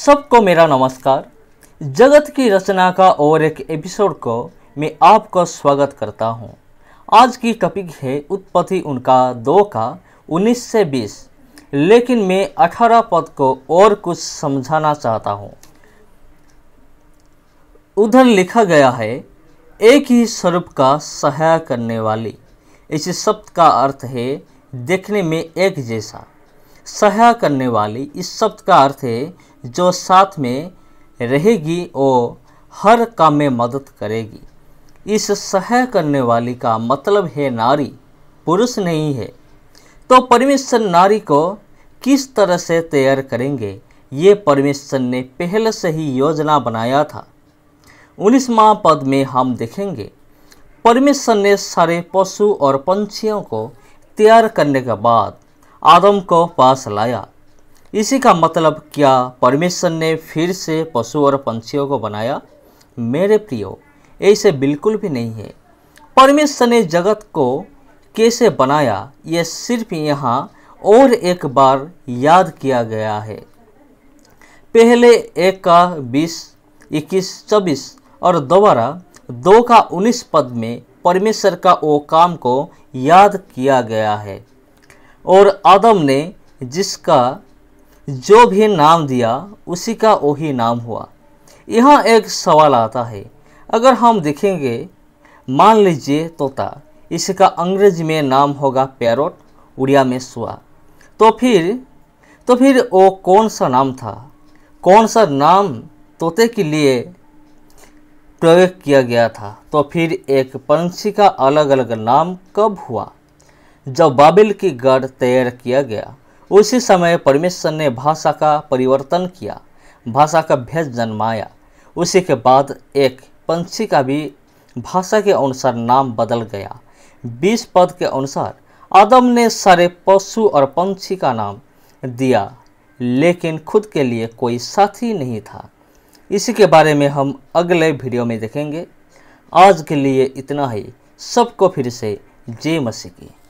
सबको मेरा नमस्कार। जगत की रचना का और एक एपिसोड को मैं आपका स्वागत करता हूं। आज की टॉपिक है उत्पत्ति उनका 2 का 19 से 20, लेकिन मैं 18 पद को और कुछ समझाना चाहता हूं। उधर लिखा गया है एक ही स्वरूप का सहाय करने वाली। इस शब्द का अर्थ है देखने में एक जैसा। सहाय करने वाली इस शब्द का अर्थ है जो साथ में रहेगी और हर काम में मदद करेगी। इस सहाय करने वाली का मतलब है नारी, पुरुष नहीं है। तो परमेश्वर नारी को किस तरह से तैयार करेंगे, ये परमेश्वर ने पहले से ही योजना बनाया था। 19वां पद में हम देखेंगे परमेश्वर ने सारे पशु और पंछियों को तैयार करने के बाद आदम को पास लाया। इसी का मतलब क्या परमेश्वर ने फिर से पशु और पंछियों को बनाया? मेरे प्रियो, ऐसे बिल्कुल भी नहीं है। परमेश्वर ने जगत को कैसे बनाया यह सिर्फ यहाँ और एक बार याद किया गया है। पहले 1 का 20, 21, 24 और दोबारा 2 का 19 पद में परमेश्वर का वो काम को याद किया गया है। और आदम ने जिसका जो भी नाम दिया उसी का वही नाम हुआ। यहाँ एक सवाल आता है, अगर हम देखेंगे मान लीजिए तोता, इसका अंग्रेजी में नाम होगा पैरोट, उड़िया में सुआ। तो फिर वो कौन सा नाम था? कौन सा नाम तोते के लिए प्रयोग किया गया था? तो फिर एक पंछी का अलग अलग नाम कब हुआ? जब बाबिल की गढ़ तैयार किया गया उसी समय परमेश्वर ने भाषा का परिवर्तन किया, भाषा का भेद जन्माया। उसी के बाद एक पंछी का भी भाषा के अनुसार नाम बदल गया। 20 पद के अनुसार आदम ने सारे पशु और पंछी का नाम दिया, लेकिन खुद के लिए कोई साथी नहीं था। इसी के बारे में हम अगले वीडियो में देखेंगे। आज के लिए इतना ही। सबको फिर से जय मसीह की।